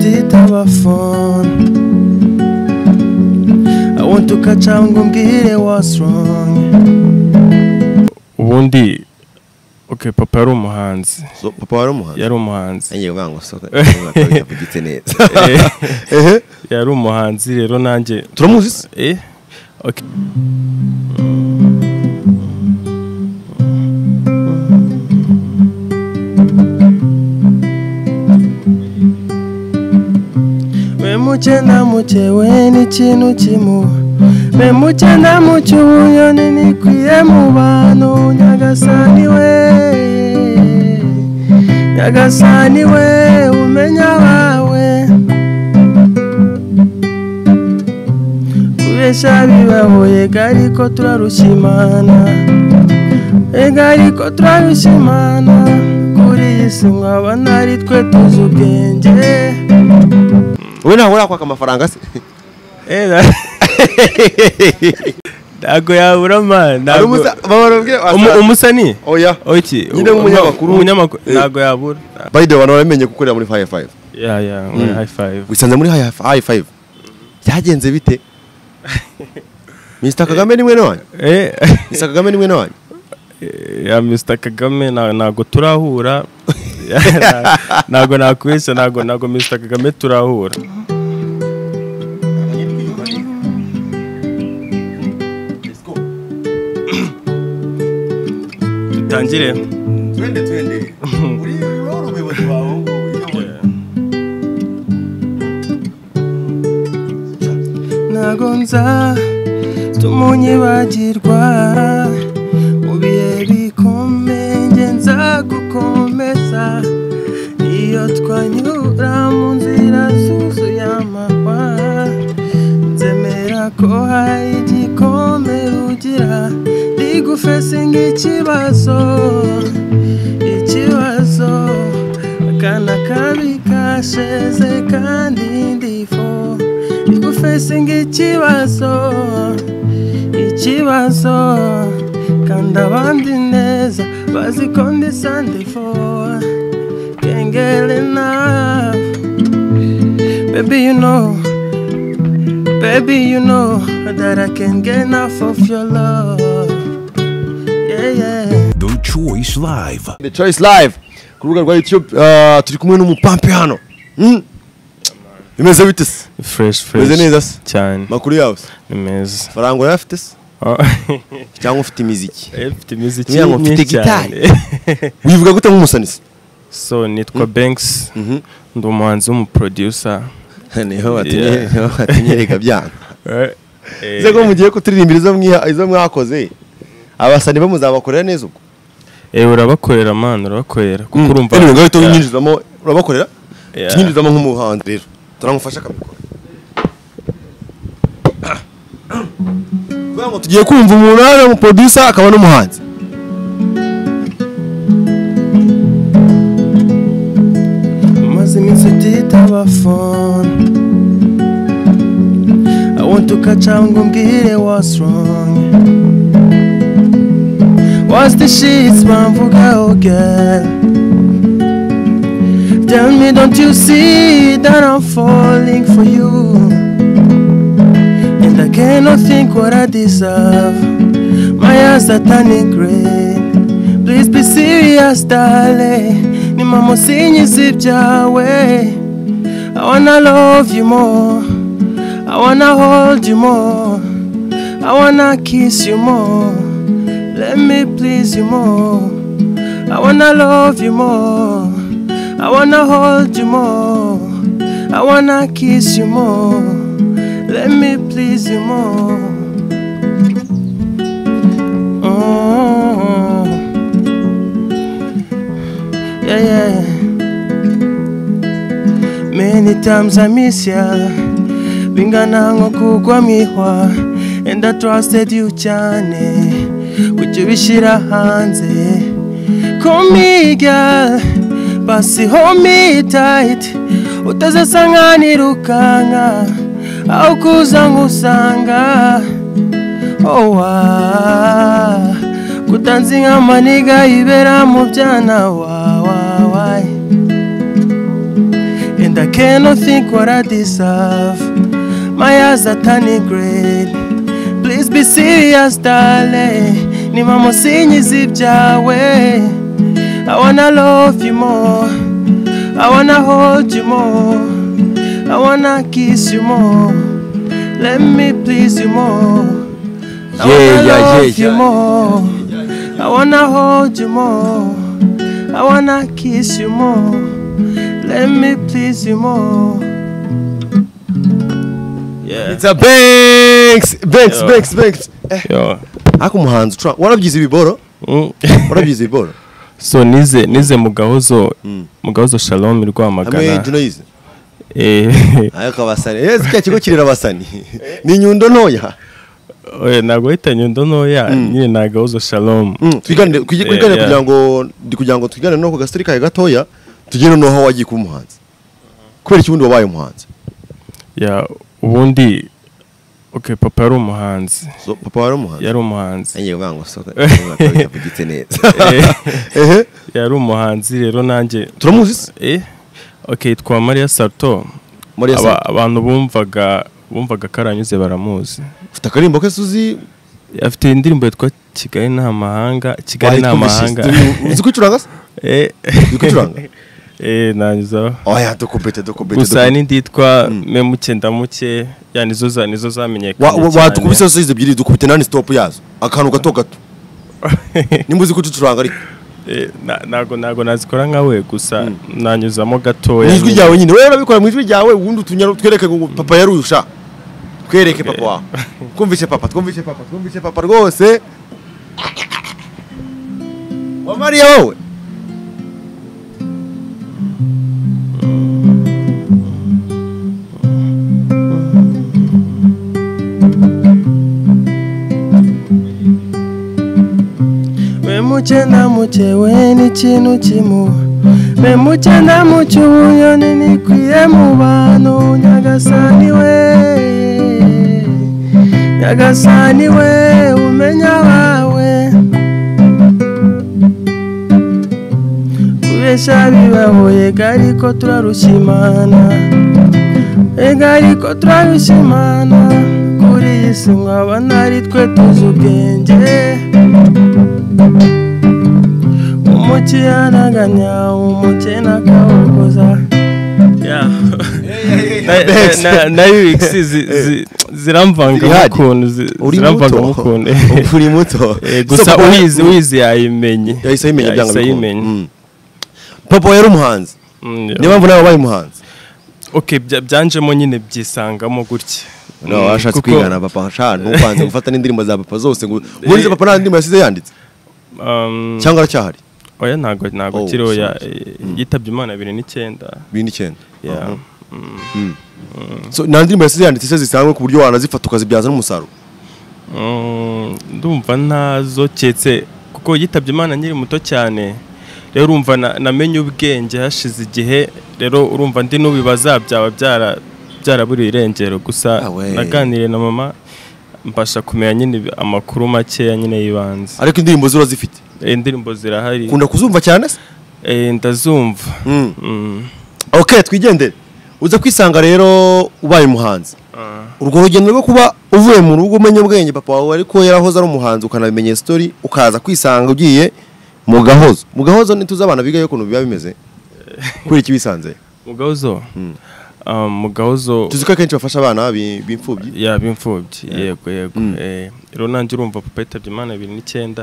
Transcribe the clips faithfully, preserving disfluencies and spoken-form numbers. did our phone. I want to catch up and get what's wrong. One day, okay, Papa yari umuhanzi. So Papa yari umuhanzi. Yari umuhanzi. Ngiye kwangu so. Eh. Yari umuhanzi rero nanje. Turamuzi? Eh. Okay. Memuche na muche weni chinu chimu Memuche na muche unyoni ni kuye mubano Nyagasani we Nyagasani we umenya wawe Uwesha biwa hoye gari kotura rushimana Egari kotura rushimana Kuri isi mwabanari tkwe tuzu genje Wena wala kwa kama faranga si. Eh da. Dago ya urama. Dago. Umusani. Oh ya. Ochi. Nyine umunyamakuru umunyamakuru. Dago ya bur. By the way wanamenye kukorera muri high five. Yeah yeah, muri high five. Wisanze muri high five. Yagenze bite? mister Kagame ni mwene wanyu. Eh. mister Kagame ni mwene wanyu. Ya mister Kagame na nago turahura. Nago nakwise nago nago mister Kagame turahura. Let's go. Tangire. Twende twende. Uri roro we watu wao. Nagonza tumonye bagirwa ubiye bikomeza gukomeza iyo twanyura mu nzira zuzuye amahwa nzemera ko hari igikomere ugira rigufesinga ikibazo ikibazo akana kabi kasheze kandi ndifo rigufesinga ikibazo ikibazo Kanda abandi neza bazikunda isandifo Can't get enough Baby you know Baby you know That I can't get enough of your love Yeah yeah The Choice Live The Choice Live Kuruga kwa YouTube uh, Tulikumwe n'umupampi hano Hmm Imeze bitese Fresh fresh Imeze neza cyane Makuru yawe Imeze Farango yaftese Cyangwa ufite imiziki. Eh ufite imiziki. Cyangwa ufite guitar. Wivuga gute nk'umusanisi? So nitwa Bainks. Mhm. Ndi umuhanzi w'umuproducer. Niho batinye batinyereka byanga. Eh. Zego mugiye kutiririmbiriza mwiha izo mwakoze. Abasani bamuzabakorera neza ubwo. Eh urabakorera man urabakorera. Kuko urumva. Ni ngo uhita unyinjizamo urabakorera? Unyinjizamo nk'umuhanzi rero. Turangufasha kabikora. Ngo tugiye kumva umunara mu producer akaba n'umuhanzi Maze minsi titaba phone I want to catch up and get what's wrong What's the shit bamvuga oh girl Tell me don't you see that I'm falling for you I cannot think what I deserve My eyes are turning grey Please be serious darling Ni mama sinyizijawe I wanna love you more I wanna hold you more I wanna kiss you more Let me please you more I wanna love you more I wanna hold you more I wanna kiss you more Let me please you more oh. Yeah, yeah Many times I miss ya Bingana ngokugwa mihwa And I trusted you chane Kujibishira hanze Call me girl Basi hold me tight Utaza sangani rukanga Au kuzangusanga Oh ah Kutanzinga maniga ibera mu byana wa wa wa and I cannot think what I deserve. My eyes are turning grey. Please be serious, darling. Ni mama sinyi zibjawe. I wanna love you more. I wanna hold you more. I wanna kiss you more. Let me please you more. I wanna love you more. I wanna hold you more. I wanna kiss you more. Let me please you more. Yeah. It's a Bainks! Bainks, Bainks, Bainks. Yeah. I come hands trap. What have you said before? What have you said before? So nize nize mugahozo mugahozo Shalom ilikuwa amagana. Amwe tuno yize. Eh. Ayoko basani. Yes kachiko kirira basani. Ni nyundo noya. Oye nagoita nyundo noya. Ni nagahozo Shalom. Twigane kugane kugira ngo ndikugira ngo twigane no kugastrika gatoya tugene no ho wagiye kumuhanza. Kwera ikibundi wabaye umuhanza. Ya ubundi okay, papa yari umuhanzi. So, papa yari umuhanzi? Yari umuhanzi. Enye ugango soka. Yavugitse neza. Eh. Yari umuhanzi rero nanjye. Turamuzi? Eh. Okay, twa Maria Sarto. Maria Sarto. Abantu bumvaga bumvaga karanyuze baramuzi. Ufite akarimbo ke suzi? Afite indirimbo yitwa Kigali nta mahanga, Kigali nta mahanga. Uzi kwicuranga se? Eh. Kwicuranga. Eh nanzo. Oya dukubete dukubete. Gusa ni nditwa memuke ndamuke yani zo za nizo zamenyekana. Wa tukubise so izibyiri dukubite nani stop yazo. Akanu gato gato. Nimbuzi kututuranga ariko. Eh nago nago nazikora nkawe gusa nanyuzamo gatoya. Nijwi ryawe nyine. Wewe urabikora mwijwi ryawe ubundi tunyara twereke papa yarusha. Twereke papa. Twumvise papa, twumvise papa, twumvise papa rwose. Wa Maria wowe. Memuche ndamuche we ni chinu chimu. Memuche ndamuche uyo nini kwiye mu bantu. Nyagasani we, Nyagasani we umenya wawe. Kubesha bibaho yega ariko turarushimana. Yega ariko turarushimana. Kuri iyi si nkaba ntari twe tuzi ubwenge. Umuti anaganya umuti nakawokoza. Yeah. Na na iwixi ziramvanga mukuntu ziramvanga mukuntu. Uri muto. Gusa uwizi uwizi yayimenye. Yahise yimenye byanga bikomeye. Papa yari umuhanzi. Niba mvu nawe bayi umuhanzi. Okay byanjemo nyine byisangamo gutya. No ashatse kwigana papa cyane upanze gufata n'indirimbo za papa zose ngo burize papa n'indirimbo yasize yanditse. Um cyangwa cyahari. Oya nago nago kiro ya yitabye Imana twenty nineteen. Yeah. So nandi message yandi tse zisangwe ku buryo wanazifata ukazibyaza n'umusaruro. Mm ndumva ntazo cyetse kuko yitabye Imana nyiri muto cyane. Rero urumva namenye ubwenge hashize igihe rero urumva ndi nubibaza byaba byara byaraburi irengero gusa naganire na mama mbasha kumenya nyine amakuru make ya nyine yibanze. Ariko indirimbo zura zifite. Indirimbo zirahari. Kunda kuzumva cyane se? Eh ndazumva. Mm. Mm. Okay twigendere. Uza kwisanga rero ubaye umuhanzi. Uh. Urwo rugendo rwo kuba uvuye mu rugo umenye ubwenge papa wawe ariko yarahoza ari umuhanzi ukanabimenye story ukaza kwisanga ugiye mu gahozo. Mu gahozo nituza abana biga yo kuno biba bimeze. Kuri iki bisanze? Mu gahozo. Mm. Um mu gahozo. Tuzika kenshi bafasha abana b'imfubyi. Yeah b'imfubyi. Yego yego. Eh rero nanjye urumva papa yitabye Imana twenty nineteen.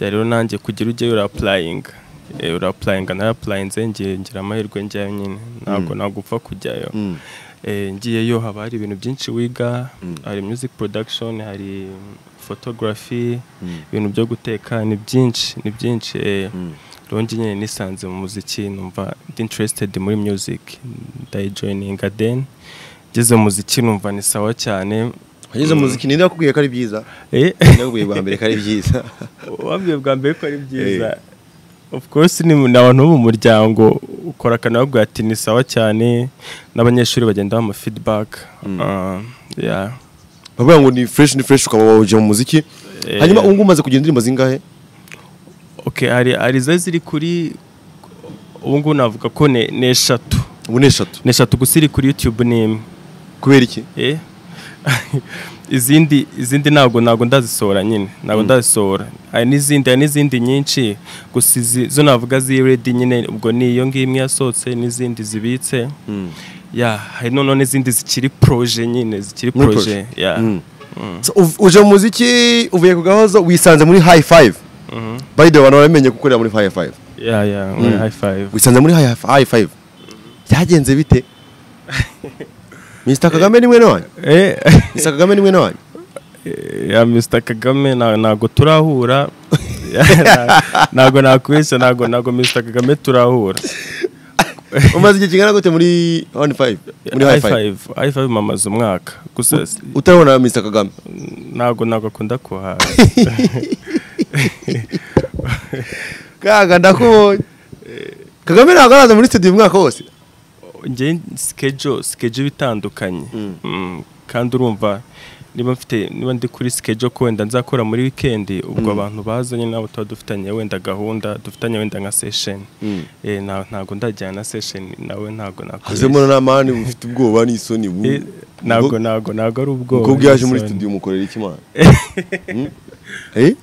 Ya rero nanjye kugira ujye ura applying. Eh ura applying na applying ngiye ngira amahirwe ngiye nyine. Ntabwo nagupfa kujyayo. Eh ngiye yo haba hari ibintu byinshi wiga, hari music production, hari photography, ibintu byo guteka ni byinshi, ni byinshi eh Lonji nyine nisanze mu muziki numva interested muri music ndayi joininga then gize muziki numva ni sawa cyane gize muziki ninde yakubwiye ko ari byiza eh nakubwiye bwa mbere ko ari byiza wabwiye bwa mbere ko ari byiza of course ni abantu mu muryango ukora kana bwa ati ni sawa cyane n'abanyeshuri bagenda ba feedback ah yeah bavuga ngo ni fresh ni fresh ukaba waje mu muziki hanyuma ungumaze kugenda indirimbo zingahe. Okay, hari hari zaziri kuri ubungu navuga ko ne eshatu Uneshatu. Neshatu gusiri kuri YouTube name. Kubera iki? Eh. Izindi izindi nago nago ndazisora nyine. Nago ndazisora. Ari n'izindi ari n'izindi nyinshi gusizi zo navuga zi ready nyine ubwo niyo ngimwe yasotse n'izindi zibitse. Mm. Yeah, hari none n'izindi zikiri projet nyine zikiri projet. Yeah. Mm. Mm. So uje muziki uvuye kugahozo wisanze muri high five. Mhm. By the way wanamenye gukorera muri high five. Yeah yeah, muri high five. Wisanze muri high high five. Byagenze bite? Mister Kagame ni mwene wanyu? Eh, Mister Kagame ni mwene wanyu? Ya Mister Kagame na nago turahura. Nago nakwese nago nago Mister Kagame turahura. Umaze kigana gute muri one five? Muri high five. High five mamaze umwaka. Gusa utabona Mister Kagame? Nago nago akunda kuhaha. Kaga ndakubonye. Kagame nagaraza muri studio umwaka wose. Nje schedule schedule bitandukanye. Mm. Mm. Kandi urumva niba mfite niba ndi kuri schedule ko wenda nzakora muri weekend ubwo abantu mm. bazanye nabo twa dufitanye wenda gahunda dufitanye wenda nka session. Mm. Eh na ntago ndajyana na session nawe ntago nakora. Aze mona namani mfite ubwoba n'isoni bu. E, nago nago nago ari ubwoba. Ko byaje muri studio mukorera iki mana? mm? Eh?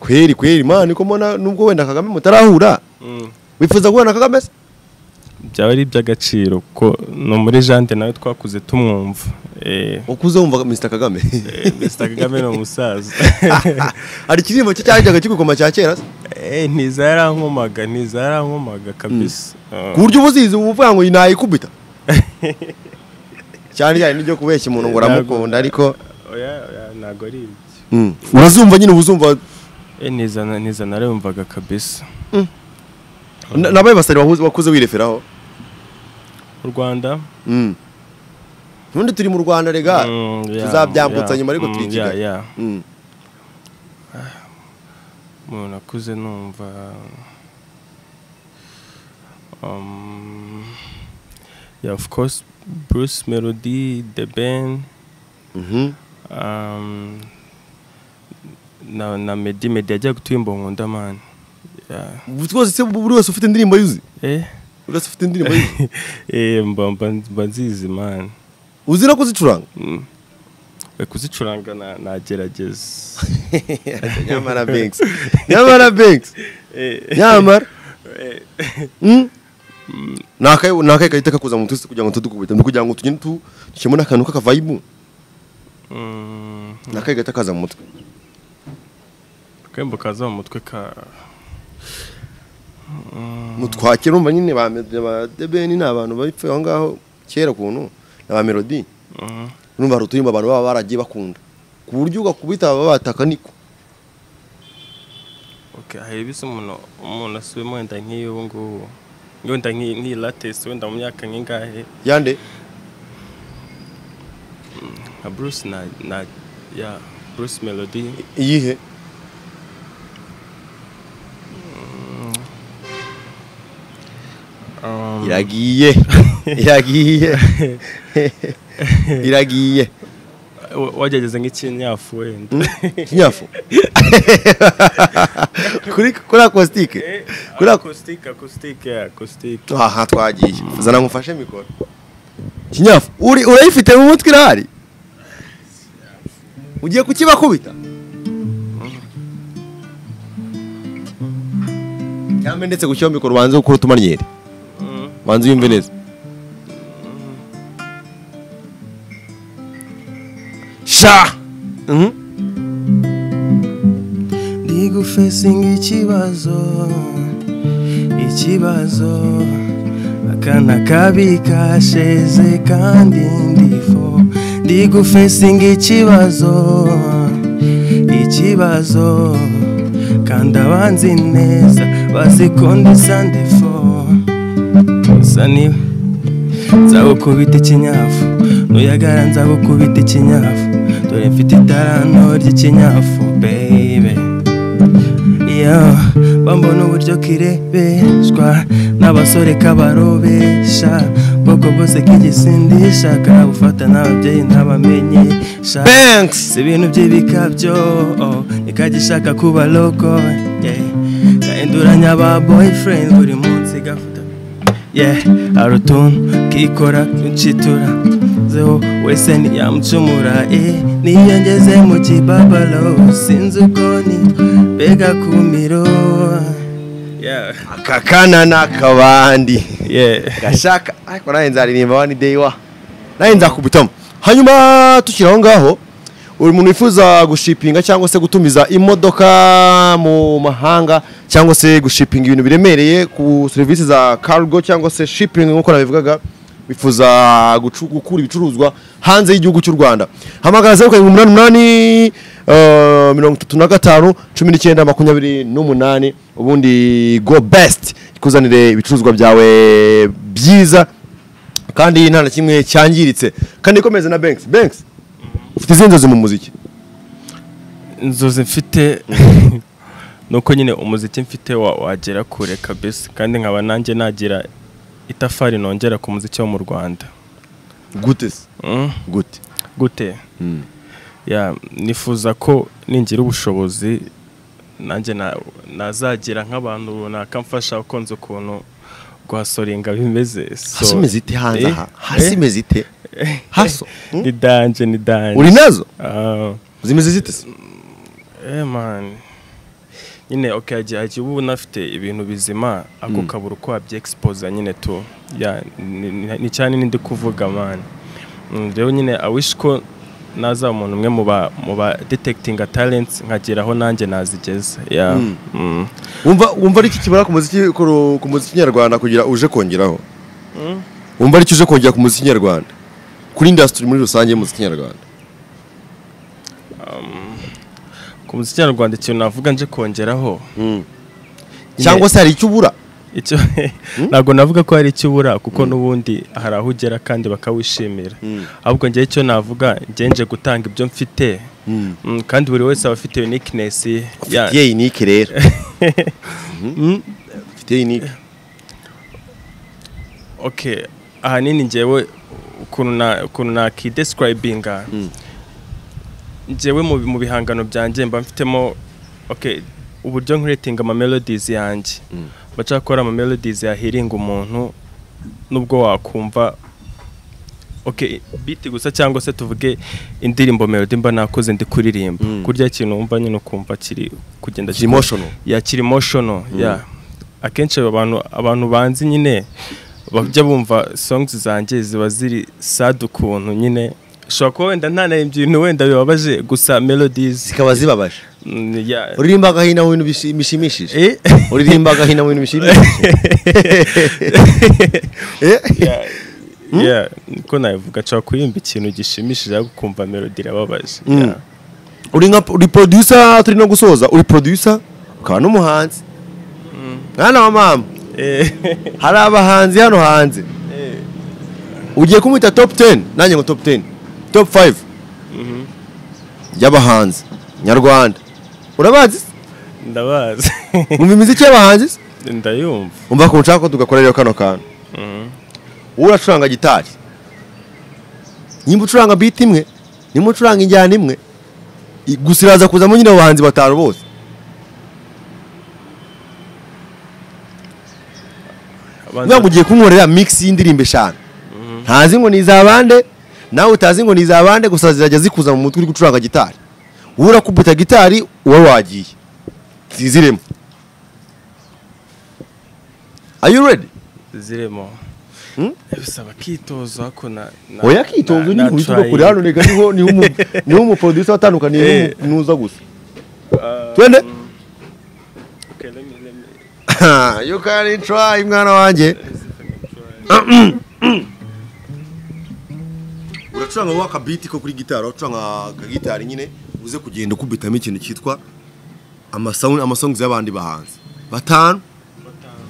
Kweri kweri mana ko mona nubwo wenda Kagame mutarahura. Mm. Wifuza kubona Kagame? Byaba ari by'agaciro ko no muri jante nawe twakuze tumwumva eh ukuze umva Mister Kagame eh Mister Kagame no musaza ari kirimo cyo cyajyaga kigukoma cya kera eh ntizara nkomaga ntizara nkomaga kabisa kuryo ubuzizi uvuga ngo inaye kubita cyane cyane n'ibyo kubeshya umuntu ngo ramukunda ariko oya nago ari ibyo urazumva nyine ubuzumva eh nizana nizana naremvaga kabisa. Nabaye basari wakuze wireferaho mu Rwanda. Mm. Nunde turi mu Rwanda rega tuzabyambutsa nyuma ariko turikiga. Yeah. Mm. Mo nakuze numva um yeah of course Bruce Melody the band. Mhm. Um na na Medi Medi ajya gutimba nkunda man. Yeah. Because it's a bruise of tendering by eh? That's of tendering by eh, Banzizi, man. Was it a cositurang? A cositurang and Nigeria just Yamara Bainks. Yamara Bainks. Yamar. Hm? Naka, Naka, I take a cousin to do with them, Kujango to into Shimonaka Nuka Vaibu. Naka get a Kazamut. Came Kazamut. Mutwakira umva nyine ba Debeni nabantu bapfuye aho ngaho kera kuntu na Melody. Mhm. Urumva rutuyimba abantu baba baragiye bakunda. Kuburyo ugakubita baba batakaniko. Okay, ahebise umuntu umuntu asubemo wenda nkiyo ngo wenda nkiyi latest wenda mu myaka ngingahe. Yande. Na Bruce na na ya Bruce Melody. Yihe. Um, iragiye iragiye iragiye wajageze nk'ikinyafu wenda kinyafu kuri kuri acoustic kuri acoustic acoustic acoustic aha twagiye zana ngufashe mikoro kinyafu uri urayifite mu mutwe irahari ugiye kukibakubita cyamendetse gushyo mikoro banze gukora utumanyere Manzi in Venice. Sha. Mhm. Digo facing ichibazo. Ichibazo. Akana kabika sheze kandi ndifo. Digo facing ichibazo. Ichibazo. Kanda wanzi neza bazikondi sandefo. Sani nzago kubita kinyafu nuyagara nzago kubita kinyafu dore mfite itarano ry'ikinyafu baby yeah bambo n'uburyo kirebeshwa n'abasore kabarobesha boko bose kigisindisha ka ufata n'ababyeyi ntabamenyesha Bainks ibintu by'ibikabyo nikagishaka kuba loko yeah kaenduranya ba boyfriend buri munsi gafuta yeah arutuntu kikora kincitura zeho wese niyamcumura eh niyangeze mu kibabalo sinzi uko ni bega kumiro yeah akakana nakabandi yeah gashaka ariko nahenza ari nimba one day wa nahenza kubitoma hanyuma tukiraho ngaho uri muntu wifuza gushipinga cyangwa se gutumiza imodoka mu mahanga cyangwa se gushipinga ibintu biremereye ku service za cargo cyangwa se shipping nkuko nabivugaga bifuza gukura ibicuruzwa hanze y'igihugu cy'u Rwanda hamagara zero karindwi umunani umunani uh, mirongo itatu na gatanu cumi n'icyenda makumyabiri n'umunani ubundi go best ikuzanire ibicuruzwa byawe byiza kandi nta kimwe cyangiritse kandi komeza na Bainks Bainks Fitizenzo mu muziki. Nzoze mfite nuko nyine umuziki mfite wagera kure kabisa kandi nkaba nanjye nagira itafari nongera ku muziki wo mu Rwanda. Gute se? Mm. Gute. Gute. Mm. Ya nifuza ko ningira ubushobozi nanjye na nazagira nk'abantu runaka mfasha uko nzo kuntu gwasoringa bimeze. So Hasimeze ite hanza ha? Hasimeze ite? Haso ni danje ni danje uri nazo ah zimeze zitese eh man nyine okay aje aje ubu nafite ibintu bizima ako kabura ko abye expose nyine to ya ni cyane ndi kuvuga man rero nyine I wish ko naza umuntu umwe muba muba detecting talents nkageraho nanje nazigeze ya umva umva ari iki kibara ku muziki ku muziki nyarwanda kugira uje kongeraho umva ari cyuje kongera ku muziki nyarwanda kuri industry muri rusange mu muziki nyarwanda um ku muziki nyarwanda cyo navuga nje kongeraho mm. cyangwa se ari cyubura icyo mm? nago navuga ko ari cyubura kuko mm. nubundi harahugera kandi bakawishimira mm. ahubwo nje cyo navuga nje nje gutanga ibyo mfite mm. mm, kandi buri wese abafite uniqueness ya ye unique rero mfite unique okay ahanini njewe kuna kuna ki describinga mm. njewe mu bihangano byanje mba mfitemo okay uburyo nkreating ama melodies yanje mm. bacha kora ama melodies ya hearing umuntu nubwo wakumva okay beat gusa cyangwa se tuvuge indirimbo melody mba nakoze ndi kuririmba mm. kurya ikintu umva nyine ukumva kiri kugenda emotional ya kiri emotional mm. ya akenshi abantu abantu banzi nyine bakujya bumva songs zanje ziba ziri sadukuntu nyine shaka ko wenda ntanayimbi ibintu wenda bibabaje gusa melodies zikaba zibabaje uririmba gahina w'intu bishimishije uririmba gahina w'intu bishimishije eh yeah yeah ko navuga cha kuyimba ikintu gishimishije gukumva melody rababaje uri nka uri producer turi no gusoza uri producer ukaba n'umuhanzi mwana wa mama eh hari abahanzi hano hanze eh ugiye kumwita top ten nanjye ngo top ten top five mhm yabahanzi nyarwanda urabazi ndabazi mumimize cyo abahanzi ndayumva umva ko nshaka ko tugakorera kano kano mhm uracuranga gitari nyimbo ucuranga beat imwe nimo ucuranga injyana imwe gusiraza kuzamo nyine abahanzi batanu bose Nagugiye kunkorera mix y'indirimbo eshanu. Ntazi ngo nizabande, nawe utazi ngo nizabande gusa zirajya zikuza mu mutwe uri gucuranga gitari. Ubura kubuta gitari uwa wagiye. Ziziremo. Are you ready? Ziziremo. Hmm? Bisaba kitozo ako na Oya kitozo ni kuri cyo kuri hano nega niho ni umu ni umu producer atandukaniye n'uza gusa. Twende. Okay, let me let me you can't try mwana wanje uracuranga waka beat ko kuri guitar uracuranga ga guitar nyine uze kugenda kubitamo ikintu cyitwa ama sound ama songs y'abandi bahanze batanu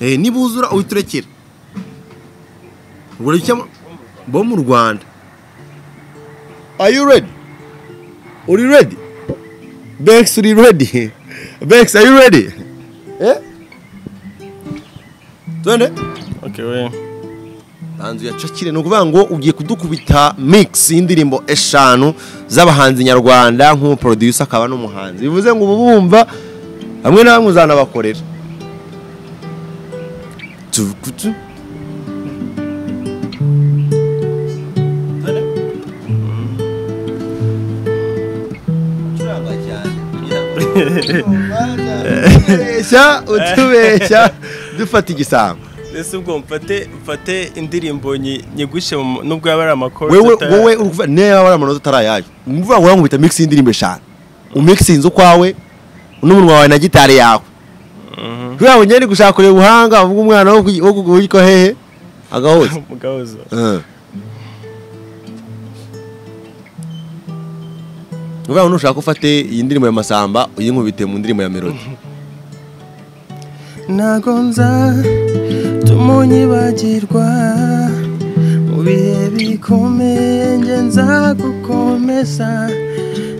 eh nibuzura uhiturekera ubwo icyo bo mu Rwanda are you ready are you ready Bainks are you ready Bainks are you ready eh Twende. Okay we. Tanzu ya chakire no kuvuga ngo ugiye kudukubita mix y'indirimbo eshanu z'abahanzi nyarwanda nko producer akaba no muhanzi. Bivuze ngo ubumva amwe namwe uzana bakorera. Tuvugutu. Esha utubesha dufata igisambo. Ese ubwo mfate mfate indirimbo nyigushe nubwo yabara amakoro tata. Wewe wewe ne yabara amanota tarayaje. Umvuga ngo ngubita mix indirimbo eshanu. Umix inzo kwawe n'umunwa wawe na gitari yawe. Mhm. Yawe nyeri gushakore ubuhanga uvuga umwana wo kuguriko hehe agahoza. Agahoza. Mhm. Uvuga ngo nushaka ufate iyi ndirimbo ya Masamba uyinkubite mu ndirimbo ya Melody. Nagonza tumunyibagirwa mu bihe bikomeye ngenza gukomeza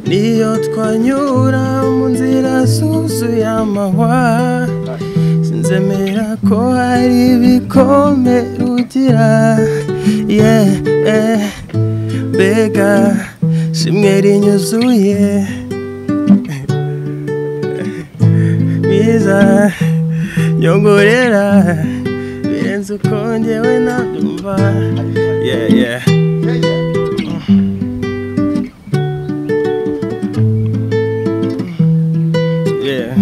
niyo twanyura mu nzira zuzuye amahwa sinzemera ko hari ibikomere ugira yeah eh bega shimeri nyuzuye mwiza yongorera birenze konje we ndumva yeah yeah yeah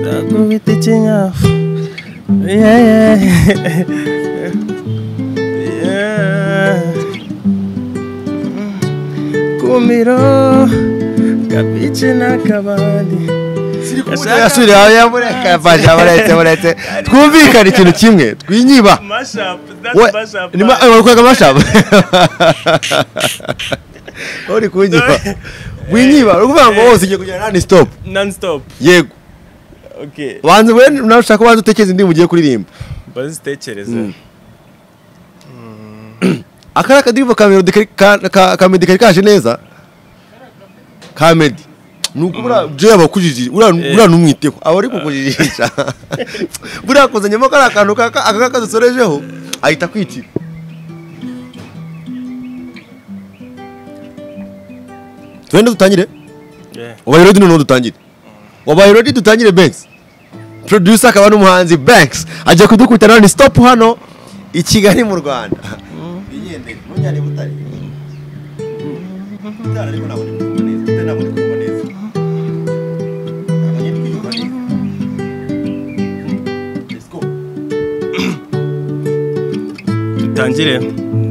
ndakubita ikinyafu yeah yeah yeah kumiro kapiche nakabandi Asuri aya muri kabaja barete barete twumvikana ikintu kimwe twinyiba mashup that mashup ni makwega mashup ori kwinyiba winyiba ukuvuga ngo wose ugiye kujyana non stop non stop yego okay wanze when unashaka wanze utekeze ndi mugiye kuririmba bazitekereza akara kadiva kamedi kamedi kaje neza kamedi Nukura jeba kujiji ura ura numwiteko abari kukujijisha bura kuzanye mo karakanuka akaka zosorejeho ahita kwitira twende dutangire obayero dino dutangire obayero dutangire Bainks producer akaba n'umuhanzi Bainks ajya kudukutana ni stop hano I Kigali mu Rwanda binyende munyane butari mutara ariko nabone neza nabone Tangire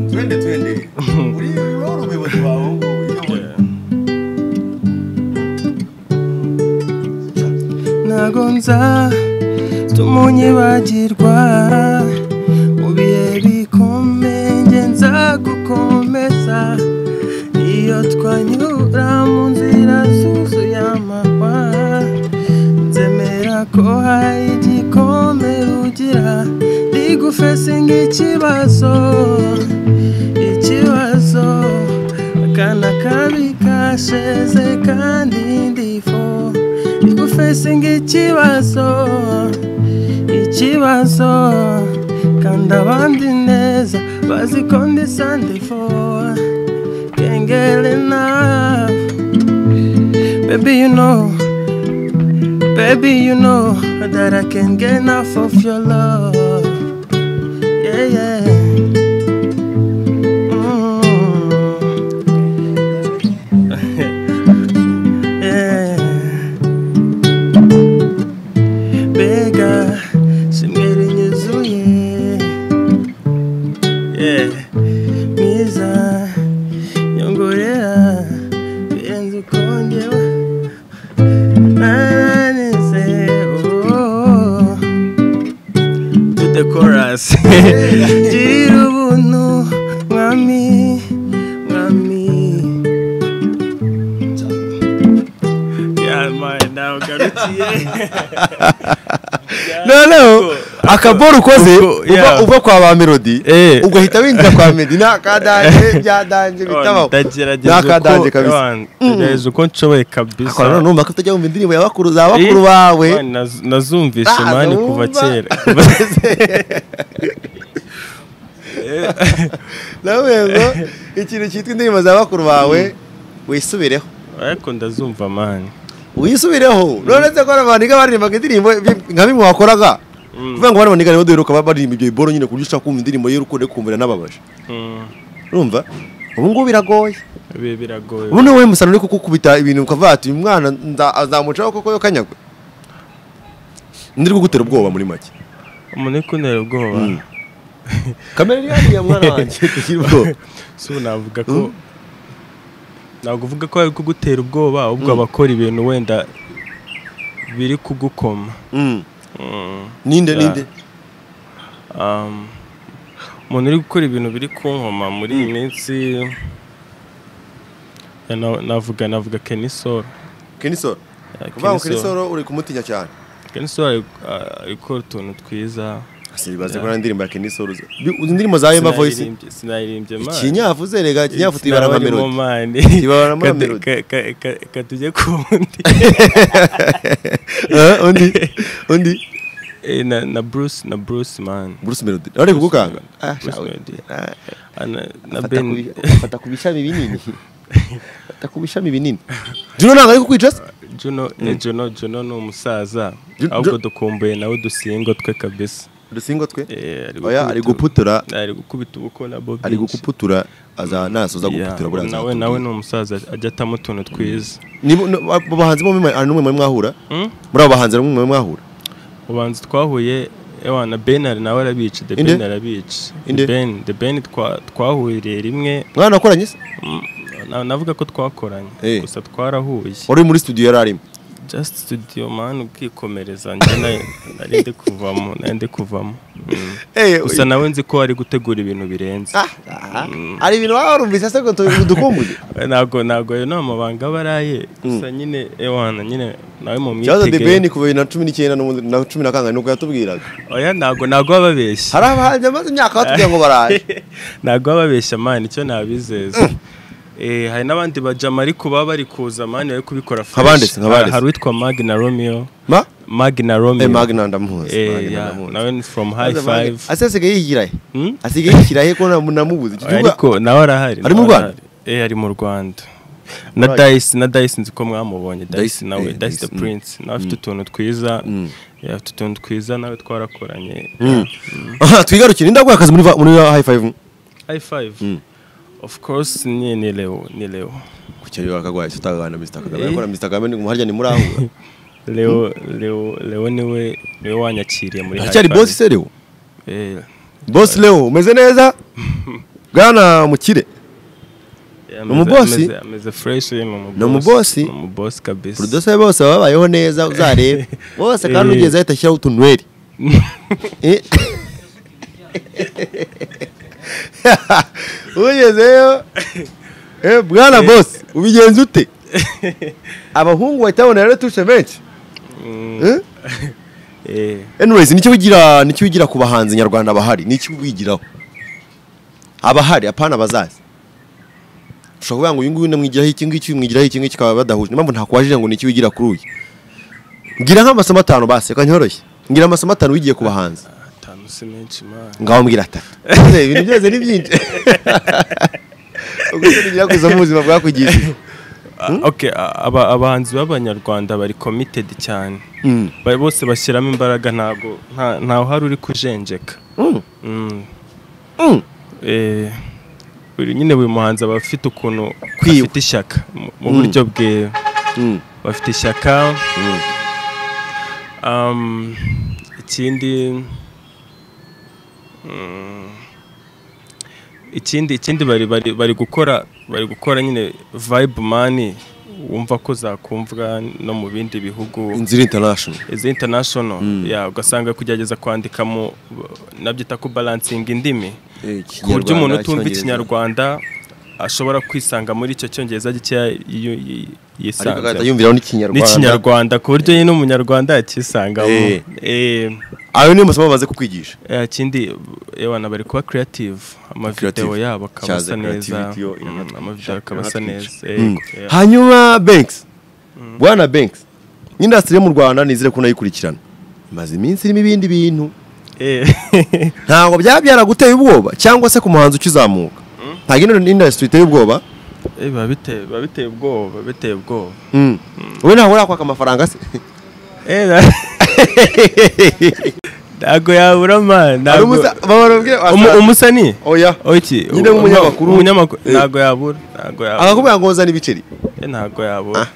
twende twende uri roro ubuyobozi bawo uyobora nagonza tumunyibagirwa mu bihe bikomeye ngenza gukomeza iyo twanyura mu nzira zuzuye amahwa nzemera ko hari igikomere ugira Facing ikibazo ikibazo kana kabika sheze kandi ndifo you facing ikibazo ikibazo kanda bandi neza bazi konde sande for kengelena baby you know baby you know that I can't get enough of your love Yeah, yeah. Mm. yeah. Bega, simeri nzuye. Yeah. Miza, yongorera, bienzu kondewa. Anese, oh. To the chorus. Jirubunu mwami mwami Yeah mine now guarantee No no akaboro koze uva kwa ba Melody ugahita winza kwa Melody nakadanje byadanje bitaba nakadanje kabisa ndezo konchowe kabisa akora numva ko tutajya umva indirimbo yabakuru za bakuru bawe nazumvishe mani kuva kera Nawego ikintu cyitwa indirimbo za bakuru bawe wisubireho ariko ndazumva mani wisubireho none se ko abantu baririmbaga indirimbo nka bimwe wakoraga kuvuga ngo abantu nigariro duheruka baririmba ibyo iboro nyine kujya ushaka kumva indirimbo y'urukundo kumbera n'ababaje urumva ubu ngo biragoye biragoye. Ubu we musana uri kukukubita ibintu ukavata uyu mwana azamucaho koko yo kanyagwe. Ndiri kugutera ubwoba muri make. Umune kunera ubwoba. Kamera yari ya mwana wanjye tukirwo. So navuga ko navuga ko ari kugutera ubwoba ubwo abakora ibintu wenda biri kugukoma. Mm. Ninde ninde? Um Umuntu uri gukora ibintu biri kunkoma muri iyi minsi navuga navuga Kenisoro. Kenisoro. Kuba Kenisoro uri kumutinya cyane. Kenisoro ikora utuntu twiza. Asibaze ko nandirimba ya Kenisoro. Indirimbo za Yemba Voice sinaririmbye ma. Kinyavuze rega kinyavuti barama melody. Kibara mara melody. Katuje kundi. Eh undi undi na na Bruce na Bruce man Bruce Melody ari kugukanga ah ana na Ben atakubishami binini atakubishami binini Juno nanga ari kukwidress Juno ne Juno Juno no musaza ahubwo dukomboye nawe dusingo twe kabisa dusingo twe oya ari guputura ari gukubita ubuko na Bob ari gukuputura aza naso za guputura buranza nawe nawe no musaza ajya tamutono twiza ni bahanze mu mwe ari numwe mwahura muri abo bahanze numwe mwahura ubanza twahuye ewa na Benard nawe arabici de Benard arabici Ben de Ben twa twahuye rimwe mwana akoranye se navuga ko twakoranye gusa twarahuye uri muri studio yararimo just studio man ukikomereza nje narinde kuvamo narinde kuvamo eh gusa nawe nzi ko ari gutegura ibintu birenze ari ibintu warumvise se ko dukumbuye nago nago yo namabanga baraye gusa nyine ewana nyine nawe mu myitege cyazo de Ben kuva cumi n'icyenda na cumi na kane nuko yatubwiraga oya nago nago bababeshya harabanje maze imyaka batugiye ngo baraye nago bababeshya man icyo nabizeza eh hari nabandi bajama ariko baba bari kuza mani bari kubikora fabanditse nkabanditse hari witwa Magna Romeo ma Magna Romeo eh Magna ndamuhuza Magna ndamuhuza nawe from high five asesege yihiraye asige yihiraye ko namubuze cyuba ariko nawe arahari ari mu Rwanda eh ari mu Rwanda na Dice na Dice nziko mwamubonye Dice nawe Dice the Prince nawe afite utuntu twiza afite utuntu twiza nawe twarakoranye twigarukira ndagwa akazi muri muri high five high five Of course ni ni leo ni leo kuchelewa kagwa tutagana Mister Kagame akora Mister Kagame ni muharya ni muraho leo leo leo niwe niwe wanyakiriye muri hano cyari boss se leo eh boss leo umeze neza gana mukire mu boss ameze fresh no mu boss mu boss kabisa producer bose babayeho neza uzarebe bose kandi ugeze ahita shyira utunweri eh Uyezeo eh bwana boss ubigenza ute abahungu batabona rero tushe benshi eh eh anyways nicyo bigira nicyo bigira ku bahanzi nyarwanda bahari nicyo bigiraho abahari apana bazazi ushobora ngo uyu nguyu namwigira iki ngiki umwigira iki ngiki kaba badahuje impamvu nta kwajije ngo nicyo bigira kuri uyu ngira nk'amasomo atanu base kanyoroshye ngira amasomo atanu wigiye ku bahanzi Ngao mgira atatu. Ese ibintu byose ni byinshi. Ugusengira kuzamuzima bwa kugize. Okay, aba abahanzi b'abanyarwanda bari committed cyane. Bari bose bashyiramo imbaraga ntago nta uhari uri kujenjeka. Mm. Mm. Eh buri nyine buri muhanzi abafite ukuntu kwifite ishaka mu buryo bwe. Mm. Bafite ishaka. Um ikindi ikindi ikindi bari bari bari gukora bari gukora nyine vibe mani wumva ko zakumvwa no mu bindi bihugu inzira international is international ya ugasanga kugerageza kwandikamo nabyita ko balancing indimi kuburyo umuntu utumva ikinyarwanda ashobora kwisanga muri icyo cyongereza gike yisanga yumvira n'ikinyarwanda kuburyo yino umunyarwanda akisanga eh ayo ni musaba baze kukwigisha ikindi ewana bari kuba creative ama video yabo kabasa neza ama video kabasa neza hanyuma Bainks bwana Bainks industry mu Rwanda nizire ko nayikurikirana maze iminsi irimo ibindi bintu eh ntago byabyara guteye ubwoba cyangwa se ku muhanzi ukizamuka ntagino industry iteye ubwoba eh babiteye babiteye ubwoba biteye ubwoba mm we nahora kwa amafaranga se eh Agoya urama nago umusa babarubwira umusani oya oiki nyine umunyamakuru umunyamakuru nago yabura nago yabura akakubwira ngo nzana ibiceri e nago yabura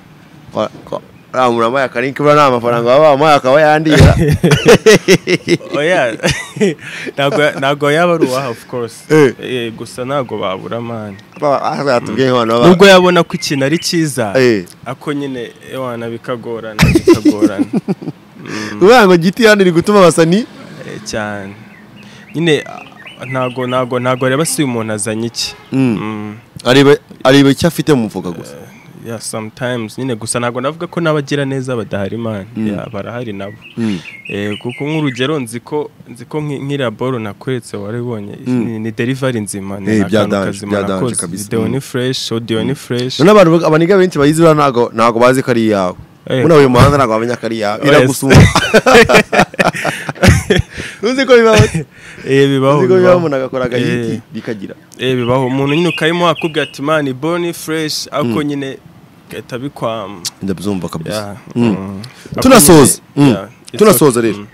amurama yakari kibura na amafaranga baba amaye akaba yandira oya nago nago yabaruwa of course eh gusa nago babura man baba atubwiye hano baba ubwo yabona ko ikintu ari cyiza ako nyine ewana bikagorana bikagorana Ubango giti yandiri gutuma basani cyane nyine ntago ntago ntago rebasi umuntu azanye iki ari ari byo cyafite mvuga gusa yeah sometimes nyine gusa ntago navuga ko nabagira neza badahari man barahari nabo eh kuko nk'urugero nziko nziko nkira ball nakuretse waribonye ni delivery nzima ni akazi murakoze video ni fresh audio ni fresh n'abantu abaniga benshi bayizura ntago ntago bazi ko ari yawe Muna uyu muhanda nako abanya kariya iragusuma. Nuzi ko bibaho. Eh bibaho. Nuzi ko bibaho munagakoraga yiki bikagira. Eh bibaho umuntu nyine ukayimo akubwira ati man boni fresh ako nyine etabikwama. Ndabyumva kabisa. Tunasoza. Tunasoza rero.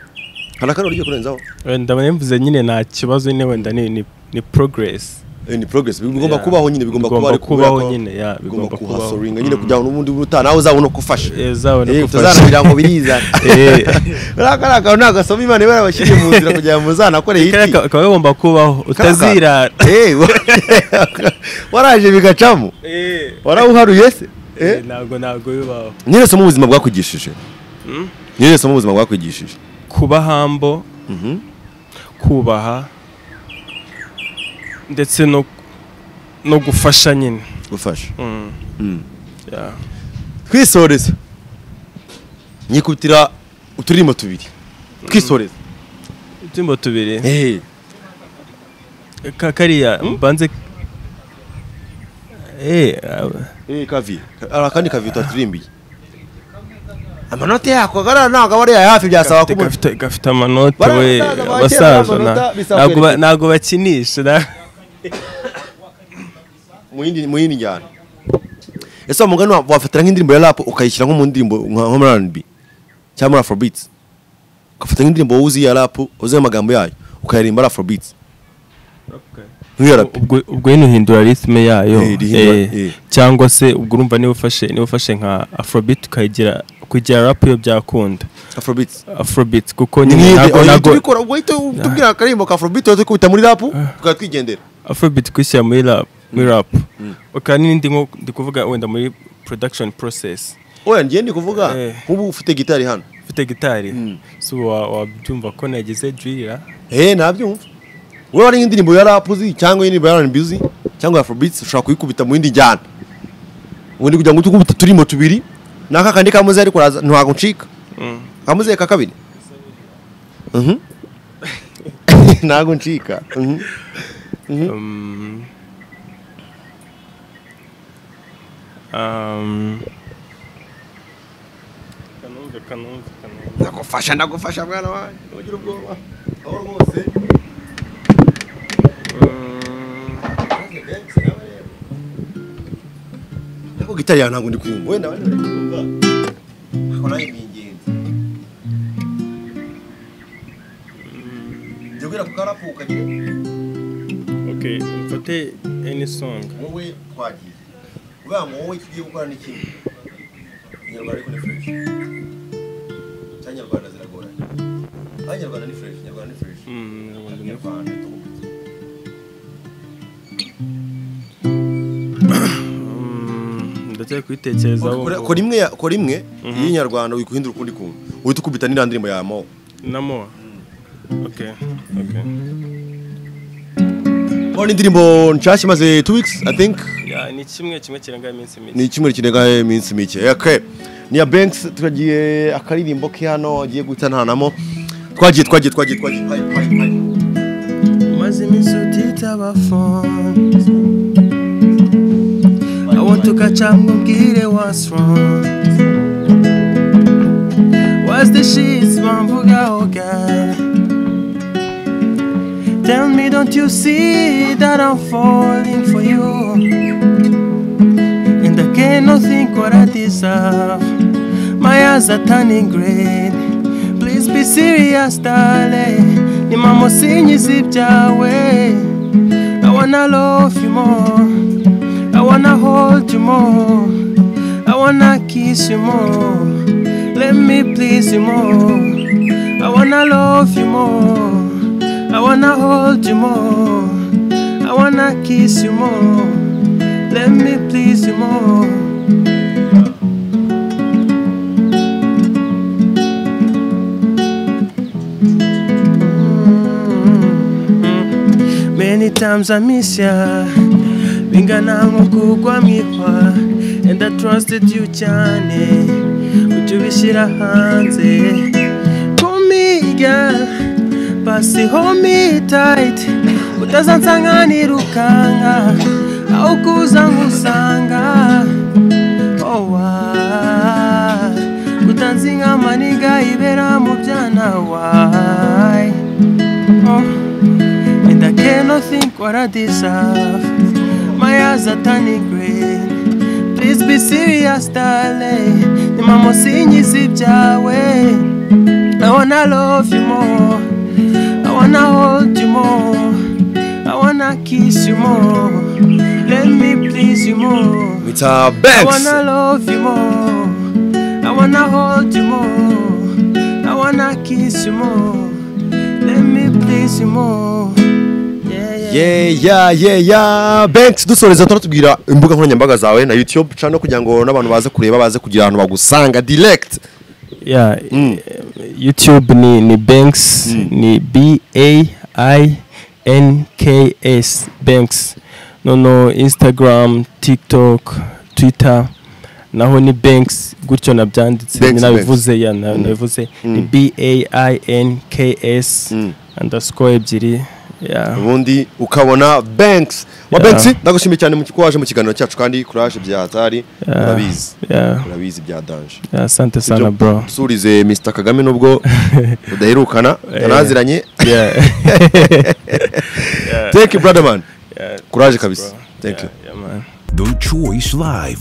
Harakano ryo kurenzaho. Ndabanyemvuze nyine nta kibazo nyine wenda ni ni progress. Ni progress bigomba kubaho nyine bigomba kuba ari kubaho nyine ya bigomba kuba soringa nyine kujya n'umundi butanaho uzabona kufasha eh zabona kufasha tuzanabira ngo biriza eh rakaraka naka so bimane bara bashije mu nzira kujya mu zana kore hiti kagomba kubaho utazira eh waraje bigacamo eh warauharuye se eh nago nago bibaho nyine so mu buzima bwakugishije mhm nyine so mu buzima bwakugishije kuba hambo mhm kubaha ndetse no no gufasha nyine gufasha mm mm yeah kwisoreza nyikutira uturimo tubiri kwisoreza uturimo tubiri eh kakariya mbanze eh eh kavi arakandi kavi taturimbi amanoti yako gara nago bari hafi byasaba ko mufite gafita amanoti we basaza nago nago bakinisha muindi muindi njana esa mugani wafatira nk'indirimbo ya rap ukayishyira nko mu ndirimbo nka R and B cyangwa Afrobeats ukafata nk'indirimbo uzi ya rap uzi amagambo yayo ukayaririmba Afrobeats ubwo ubwo inuhindura rhythm yayo cyangwa se ubwo urumva niwe ufashe niwe ufashe nka Afrobeat ukayigira kugira rap yo byakunda Afrobeat Afrobeat kuko nyine nago nago ubikora ubwo ito tubwira akarimbo ka Afrobeat uto kubita muri rap ukatwigendera Afrobeat kwishya muri rap muri rap ukani ndi ngo ndikuvuga wenda muri production process oya ngiye ndikuvuga ubu ufite gitari hano ufite gitari so wabyumva ko nageze drilla eh nabyumva wewe ari indirimbo ya rap uzi cyangwa indirimbo ya R and B uzi cyangwa Afrobeat ushaka kuyikubita mu indi njyana ubundi kugira ngo tukubita turimo tubiri naka kandi kamuze ari kuraza ntaguncika mhm kamuze kakabiri mhm ntaguncika mhm um um kanunga kanunga kanunga nakufasha nakufasha bwana wawe ugira ubwoba aho rwose Nako gitari ya nangu ndikumva wenda wenda ndikumva akona imingenzi Njogira kukarapuka nyine Okay mfate any song wowe twagize uba wowe kigiye gukora n'ikindi Nyarwanda ariko ni fresh Cyanyarwanda ziragora Abanyarwanda ni fresh Nyarwanda ni fresh Mm Nyarwanda ndetse kwitekereza aho ko rimwe ko rimwe y'inyarwanda wikuhindura ukundi kumwe uhita ukubita n'indirimbo ya mo namo okay okay Oni ndirimbo nchashi maze two weeks I think yeah ni kimwe kimwe kirenga iminsi mike ni kimwe kirenga iminsi mike okay ni ya Bainks turagiye akaririmbo ke hano agiye gutananamo twagiye twagiye twagiye twagiye maze iminsi utitabafunze Tukachamugire what's wrong What's the sheets bambuga oga Tell me don't you see that I'm falling for you And I cannot think what I deserve My eyes are turning green Please be serious stale ni mama sinizibjawe. I wanna love you more, I wanna hold you more, I wanna kiss you more, let me please you more. I wanna love you more, I wanna hold you more, I wanna kiss you more, let me please you more. Mm-hmm. Many times I miss ya, bingana mukugwa mihwa, and I trusted you cyane, kutubishira hanze. Girl, basi hold me tight, utazansanga nirukanga, au kuzangusanga. Oh why, kutanzinga maniga ibera mubyana why. Oh, and I cannot think what I deserve. My eyes are turning green. Please be serious, darling. Ni mama sinyizibyawe. I wanna love you more, I wanna hold you more, I wanna kiss you more, let me please you more. With our Bainks. I wanna love you more, I wanna hold you more, I wanna kiss you more, let me please you more. Yeah, yeah, yeah, yeah. Bainks, dusoreza turatubwira imbuga nkoranyambaga zawe na YouTube channel kugira ngo n'abantu baze kureba baze kugira ahantu bagusanga direct. Yeah, mm. YouTube ni, ni Bainks, mm. ni B A I N K S, Bainks. No, no, Instagram, TikTok, Twitter. Naho ni Bainks, gutyo nabyanditse, ninavuze ya, navuze. Ni B A I N K S, mm. underscore ebyiri. Yeah. Ubundi ukabona Bainks. Wa yeah. Bainks, ndagushimye cyane mu kikwaje mu kigano cyacu kandi kuraje bya hatari, urabizi. Yeah. Urabizi bya danger. Yeah, asante sana bro. Surize Mister Kagame nubwo udaherukana, taraziranye. Yeah. Thank you brother man. Yeah. Kuraje kabisa. Thank yeah, you. Yeah, man. The Choice Live.